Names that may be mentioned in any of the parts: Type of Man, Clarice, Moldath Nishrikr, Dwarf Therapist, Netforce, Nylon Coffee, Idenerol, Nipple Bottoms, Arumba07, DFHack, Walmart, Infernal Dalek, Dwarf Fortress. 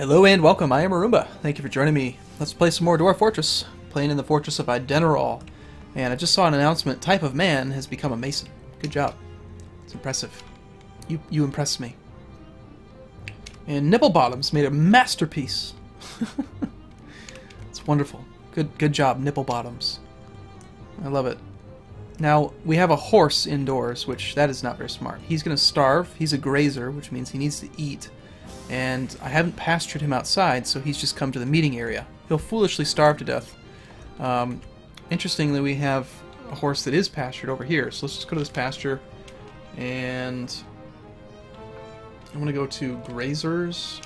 Hello and welcome, I am Arumba. Thank you for joining me. Let's play some more Dwarf Fortress, playing in the Fortress of Idenerol. And I just saw an announcement, Type of Man has become a Mason. Good job. It's impressive. You impressed me. And Nipple Bottoms made a masterpiece. It's wonderful. Good job, Nipple Bottoms. I love it. Now, we have a horse indoors, which that is not very smart. He's going to starve. He's a grazer, which means he needs to eat. And I haven't pastured him outside, so he's just come to the meeting area. He'll foolishly starve to death. Interestingly, we have a horse that is pastured over here, so let's just go to this pasture. And I'm going to go to grazers.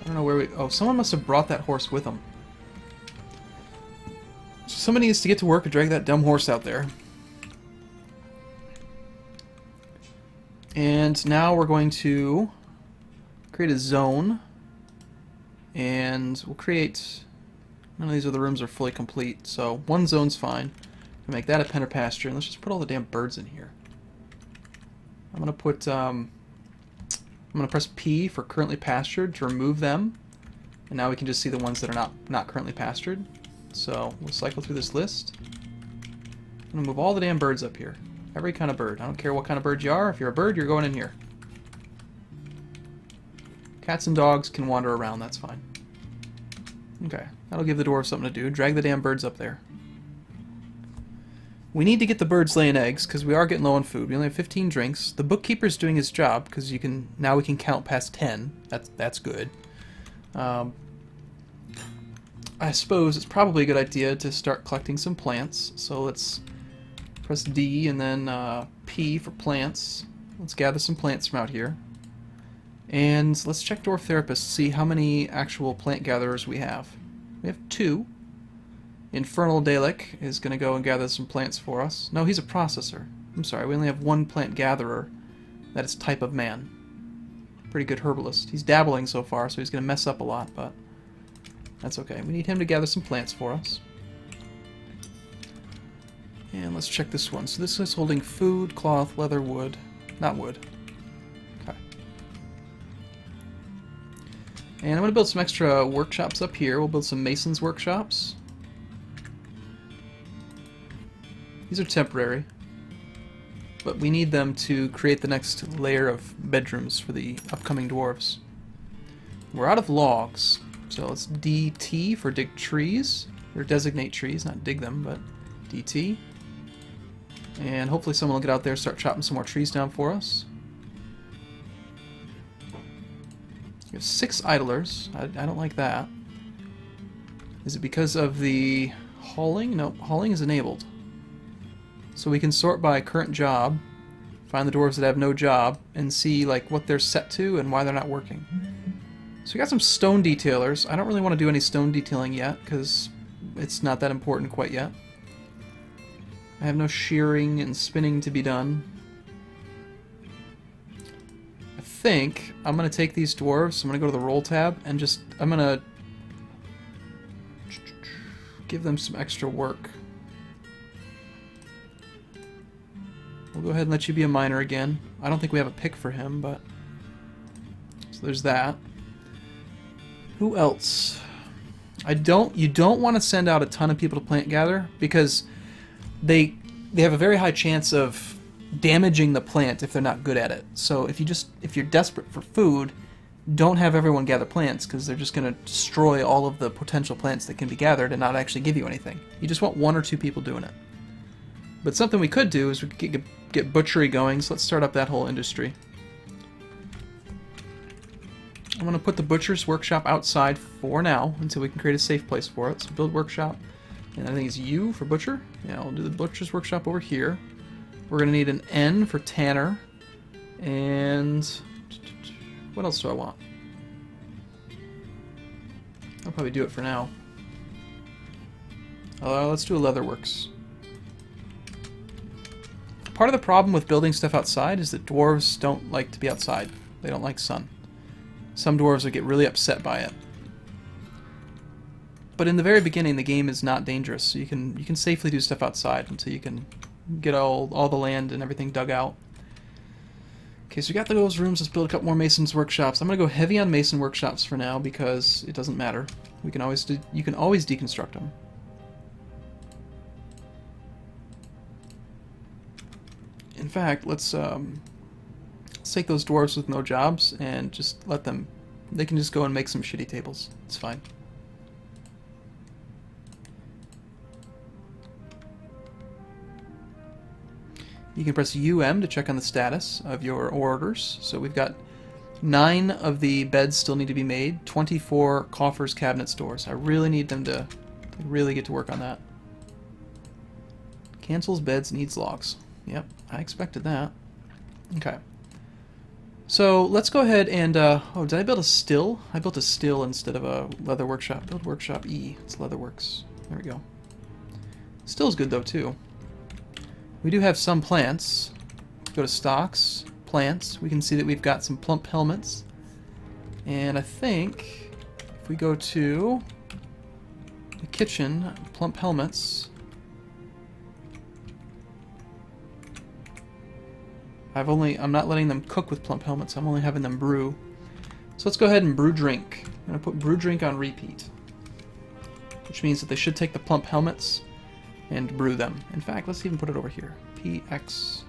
I don't know where we... Oh, someone must have brought that horse with them. So somebody needs to get to work and drag that dumb horse out there. And now we're going to create a zone, and we'll create... None of these other rooms are fully complete, so one zone's fine. We'll make that a pen or pasture, and let's just put all the damn birds in here. I'm gonna put... I'm gonna press P for currently pastured to remove them, and now we can just see the ones that are not currently pastured. So we'll cycle through this list. I'm gonna move all the damn birds up here. Every kind of bird. I don't care what kind of bird you are. If you're a bird, you're going in here. Cats and dogs can wander around, that's fine. Okay, that'll give the dwarf something to do. Drag the damn birds up there. We need to get the birds laying eggs, because we are getting low on food. We only have 15 drinks. The bookkeeper's doing his job, because now we can count past 10. That's good. I suppose it's probably a good idea to start collecting some plants. So let's press D and then P for plants. Let's gather some plants from out here. And let's check Dwarf Therapist to see how many actual plant gatherers we have. We have 2. Infernal Dalek is going to go and gather some plants for us. No, he's a processor. I'm sorry, we only have 1 plant gatherer. That is Type of Man. Pretty good herbalist. He's dabbling so far, so he's going to mess up a lot, but that's okay. We need him to gather some plants for us. And let's check this one. So this is holding food, cloth, leather, wood. Not wood. And I'm going to build some extra workshops up here. We'll build some masons workshops. These are temporary, but we need them to create the next layer of bedrooms for the upcoming dwarves. We're out of logs, so let's DT for dig trees, or designate trees, not dig them, but DT. And hopefully someone will get out there and start chopping some more trees down for us. We have 6 idlers. I don't like that. Is it because of the hauling? No, hauling is enabled. So we can sort by current job, find the dwarves that have no job, and see like what they're set to and why they're not working. So we got some stone detailers. I don't really want to do any stone detailing yet because it's not that important quite yet. I have no shearing and spinning to be done. I think I'm going to take these dwarves, I'm going to go to the roll tab, and just, I'm going to give them some extra work. We'll go ahead and let you be a miner again. I don't think we have a pick for him, but... So there's that. Who else? You don't want to send out a ton of people to plant gather, because they have a very high chance of damaging the plant if they're not good at it. So if you're desperate for food, don't have everyone gather plants, because they're just going to destroy all of the potential plants that can be gathered and not actually give you anything. You just want 1 or 2 people doing it. But something we could do is we could get butchery going, so let's start up that whole industry. I'm going to put the butcher's workshop outside for now until we can create a safe place for it. So build workshop, and I think it's U for butcher. Yeah, we'll do the butcher's workshop over here. We're going to need an N for tanner, and what else do I want? I'll probably do it for now. Let's do a leatherworks. Part of the problem with building stuff outside is that dwarves don't like to be outside. They don't like sun. Some dwarves would get really upset by it. But in the very beginning, the game is not dangerous, so you can safely do stuff outside until you can get all the land and everything dug out. Okay, so we got those rooms. Let's build a couple more Mason's Workshops. I'm going to go heavy on Mason Workshops for now because it doesn't matter. We can always you can always deconstruct them. In fact, let's take those dwarves with no jobs and just let them... They can just go and make some shitty tables. It's fine. You can press UM to check on the status of your orders. So we've got 9 of the beds still need to be made, 24 coffers, cabinets, doors. I really need them to really get to work on that. Cancels beds, needs logs. Yep, I expected that. Okay. So let's go ahead and... oh, did I build a still? I built a still instead of a leather workshop. Build workshop E. It's leatherworks. There we go. Still's good though, too. We do have some plants. Go to stocks, plants. We can see that we've got some plump helmets. And I think if we go to the kitchen, plump helmets. I'm not letting them cook with plump helmets. I'm only having them brew. So let's go ahead and brew drink. I'm going to put brew drink on repeat, which means that they should take the plump helmets and brew them. In fact, let's even put it over here. PX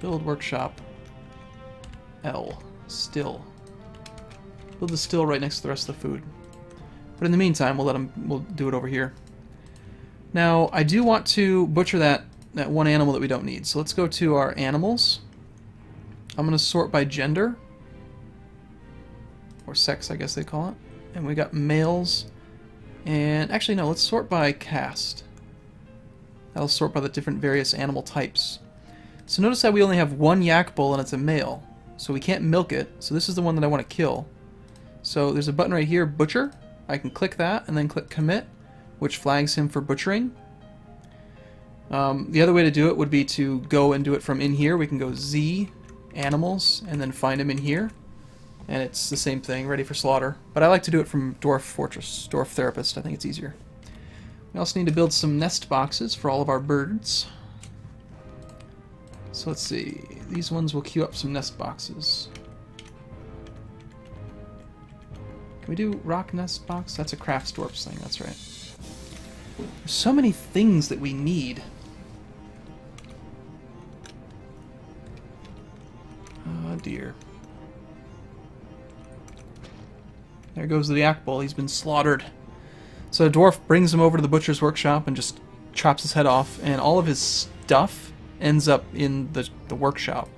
build workshop L still. Build the still right next to the rest of the food. But in the meantime, we'll do it over here. Now, I do want to butcher that one animal that we don't need. So let's go to our animals. I'm going to sort by gender or sex, I guess they call it. And we got males and actually no, let's sort by caste. That'll sort by the different various animal types. So notice that we only have one yak bull and it's a male. So we can't milk it. So this is the one that I want to kill. So there's a button right here, butcher. I can click that and then click commit, which flags him for butchering. The other way to do it would be to go and do it from in here. We can go Z, animals, and then find him in here. And it's the same thing, ready for slaughter. But I like to do it from Dwarf Fortress, Dwarf Therapist. I think it's easier. We also need to build some nest boxes for all of our birds. So let's see. These ones will queue up some nest boxes. Can we do rock nest box? That's a crafts dwarfs thing, that's right. There's so many things that we need. Oh dear. There goes the yak bull, he's been slaughtered. So the dwarf brings him over to the butcher's workshop and just chops his head off, and all of his stuff ends up in the workshop.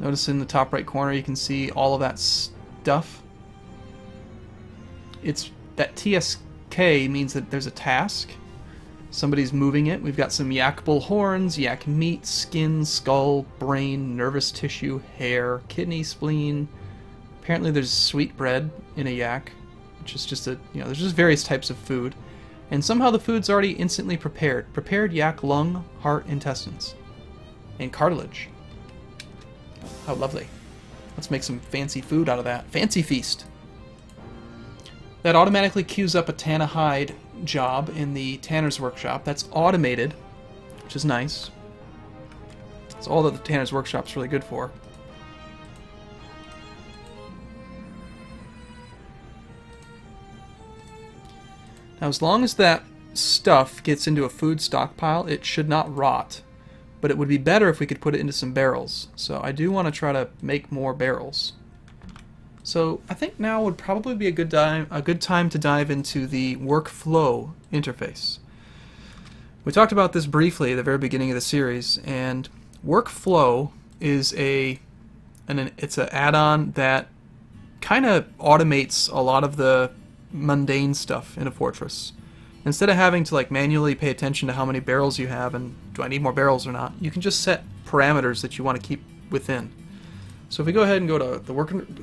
Notice in the top right corner you can see all of that stuff. It's that TSK means that there's a task. Somebody's moving it. We've got some yak bull horns, yak meat, skin, skull, brain, nervous tissue, hair, kidney, spleen. Apparently there's sweetbread in a yak. Is just there's just various types of food, and somehow the food's already instantly prepared. Prepared yak lung, heart, intestines, and cartilage. How lovely. Let's make some fancy food out of that. Fancy feast. That automatically queues up a Tana hide job in the Tanner's Workshop. That's automated, which is nice. It's all that the Tanner's Workshop's really good for. Now, as long as that stuff gets into a food stockpile, it should not rot. But it would be better if we could put it into some barrels. So I do want to try to make more barrels. So I think now would probably be a good time to dive into the workflow interface. We talked about this briefly at the very beginning of the series, and workflow is an add-on that kind of automates a lot of the mundane stuff in a fortress. Instead of having to like manually pay attention to how many barrels you have and do I need more barrels or not, you can just set parameters that you want to keep within. So if we go ahead and go to the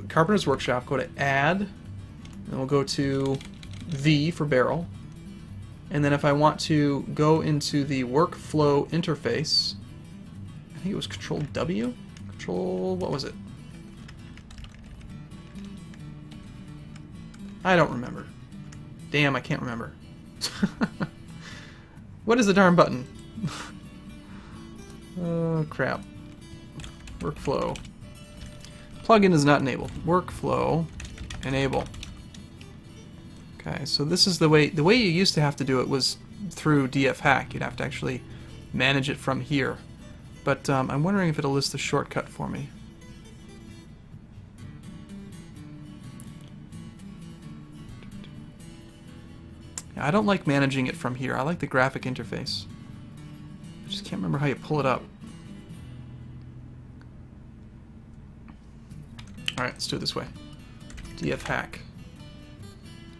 Carpenter's Workshop, go to add, and we'll go to V for barrel, and then if I want to go into the workflow interface, I think it was Control W? Control... what was it? I don't remember. Damn, I can't remember. What is the darn button? Oh, crap. Workflow. Plugin is not enabled. Workflow enable. Okay, so this is the way you used to have to do it was through DFHack. You'd have to actually manage it from here. But I'm wondering if it'll list the shortcut for me. I don't like managing it from here. I like the graphic interface. I just can't remember how you pull it up. Alright, let's do it this way. DFHack.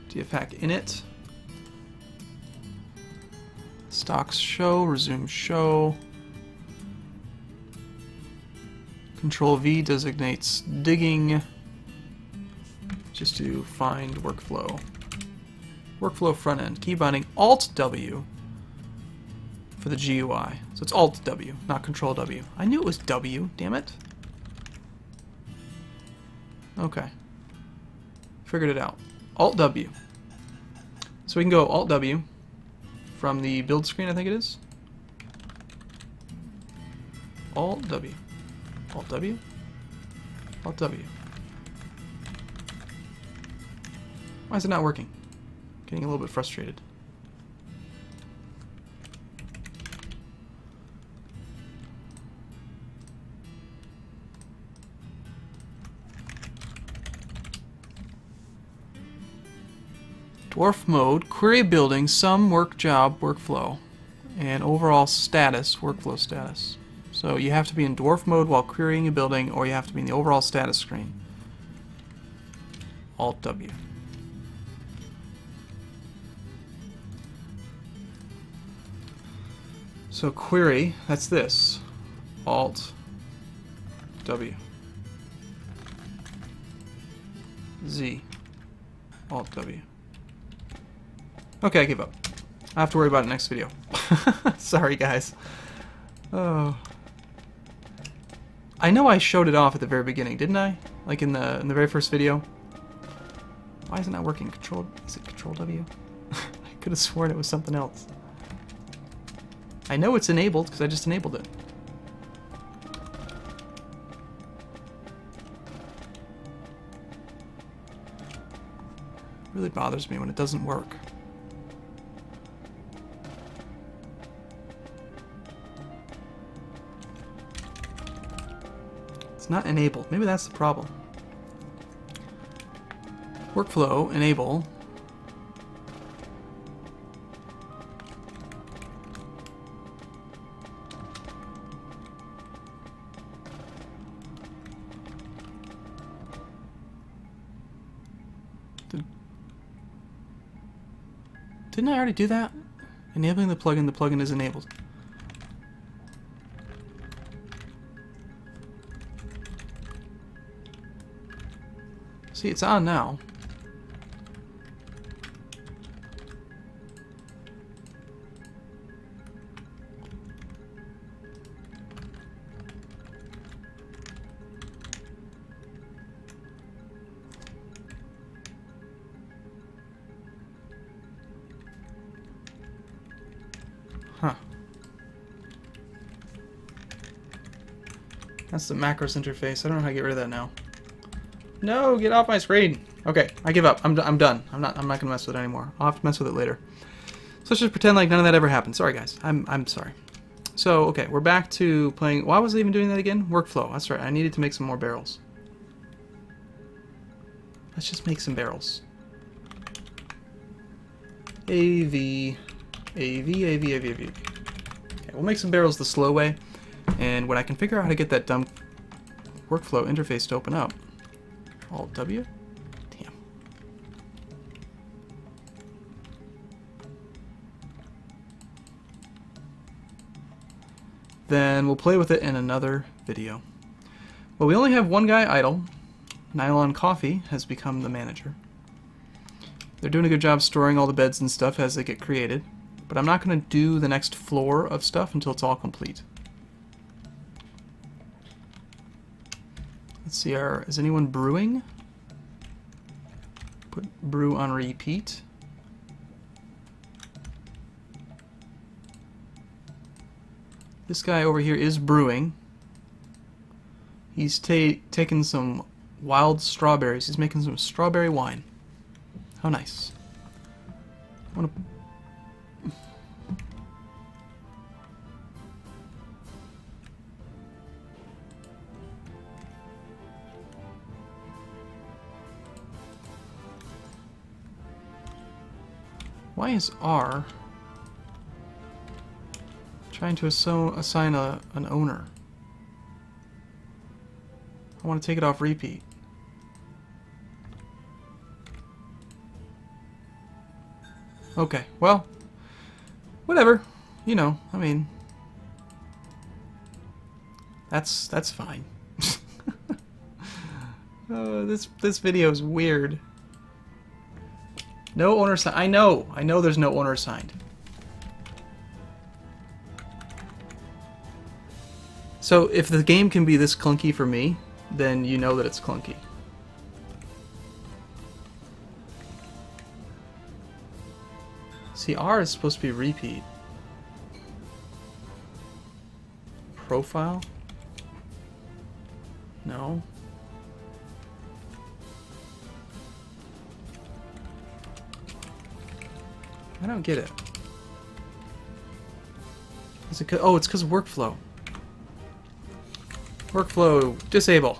DFHack init. Stocks show, resume show. Control V designates digging. Just do find workflow. Workflow front end. Key binding Alt W for the GUI. So it's Alt W, not Control W. I knew it was W, damn it. Okay. Figured it out. Alt W. So we can go Alt W from the build screen, I think it is. Alt W. Alt W. Alt W. Why is it not working? Getting a little bit frustrated. Dwarf mode, query building, sum, work job, workflow, and overall status, workflow status. So you have to be in dwarf mode while querying a building, or you have to be in the overall status screen. Alt W. So query, that's this. Alt W. Z. Alt W. Okay, I give up. I have to worry about it next video. Sorry, guys. Oh, I know I showed it off at the very beginning, didn't I? Like in the very first video. Why is it not working? Control? Is it Control W? I could have sworn it was something else. I know it's enabled because I just enabled it. It really bothers me when it doesn't work. It's not enabled. Maybe that's the problem. Workflow, enable. Didn't I already do that? Enabling the plugin is enabled. See, it's on now. Huh. That's the macros interface. I don't know how to get rid of that now. No, get off my screen. Okay, I give up. I'm done. I'm not gonna mess with it anymore. I'll have to mess with it later. So let's just pretend like none of that ever happened. Sorry, guys. I'm sorry. So okay, we're back to playing. Why was I even doing that again? Workflow. That's right. I needed to make some more barrels. Let's just make some barrels. AV. Okay, we'll make some barrels the slow way, and when I can figure out how to get that dumb workflow interface to open up. Alt W? Damn. Then we'll play with it in another video. Well, we only have one guy idle. Nylon Coffee has become the manager. They're doing a good job storing all the beds and stuff as they get created, but I'm not going to do the next floor of stuff until it's all complete. Let's see, is anyone brewing? Put brew on repeat. This guy over here is brewing. He's taking some wild strawberries. He's making some strawberry wine. How nice. I want to... Why is R trying to assign an owner? I want to take it off repeat. Okay, well, whatever. You know, I mean, that's fine. This video is weird. No owner signed. I know there's no owner signed. So if the game can be this clunky for me, then you know that it's clunky. See, R is supposed to be repeat. Profile? No. I don't get it. Is it oh, it's because of workflow. Workflow, disable.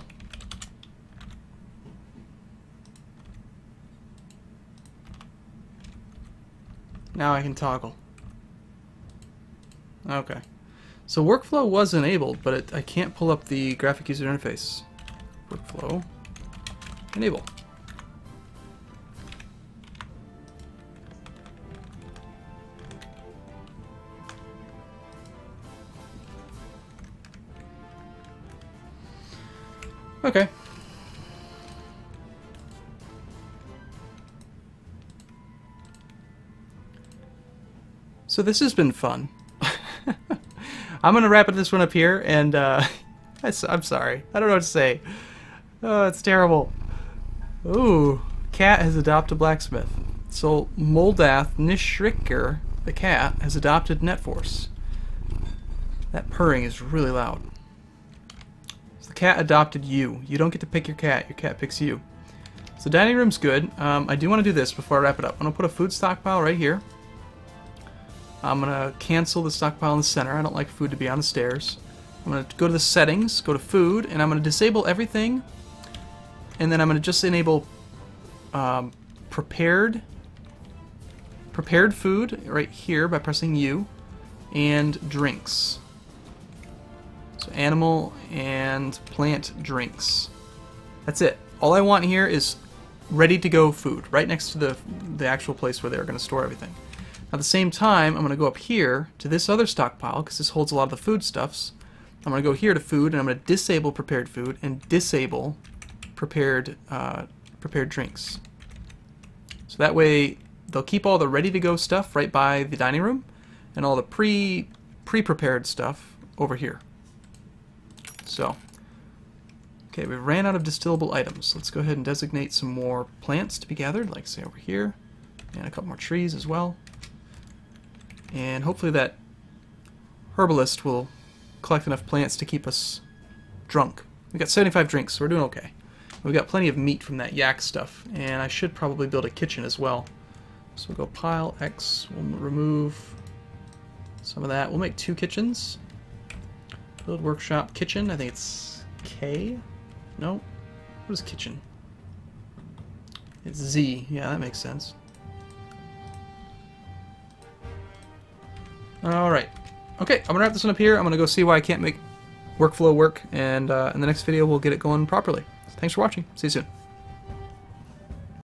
Now I can toggle. Okay. So workflow was enabled, but I can't pull up the graphic user interface. Workflow, enable. Okay. So this has been fun. I'm going to wrap this one up here, and I'm sorry. I don't know what to say. Oh, it's terrible. Ooh, cat has adopted blacksmith. So Moldath Nishrikr, the cat, has adopted Netforce. That purring is really loud. Cat adopted you. You don't get to pick your cat. Your cat picks you. So dining room's good. I do want to do this before I wrap it up. I'm going to put a food stockpile right here. I'm going to cancel the stockpile in the center. I don't like food to be on the stairs. I'm going to go to the settings, go to food, and I'm going to disable everything. And then I'm going to just enable prepared food right here by pressing U, and drinks. So animal and plant drinks. That's it. All I want here is ready to go food, right next to the actual place where they're going to store everything. At the same time, I'm going to go up here to this other stockpile, because this holds a lot of the foodstuffs. I'm going to go here to food, and I'm going to disable prepared food and disable prepared drinks. So that way they'll keep all the ready to go stuff right by the dining room, and all the pre-prepared stuff over here. So, okay, we ran out of distillable items. Let's go ahead and designate some more plants to be gathered, like say over here, and a couple more trees as well. And hopefully that herbalist will collect enough plants to keep us drunk. We've got 75 drinks, so we're doing okay. We've got plenty of meat from that yak stuff, and I should probably build a kitchen as well. So we'll go pile X, we'll remove some of that. We'll make 2 kitchens. Build workshop kitchen, I think it's K? No? What is kitchen? It's Z. Yeah, that makes sense. Alright. Okay, I'm gonna wrap this one up here. I'm gonna go see why I can't make workflow work, and in the next video we'll get it going properly. So thanks for watching. See you soon.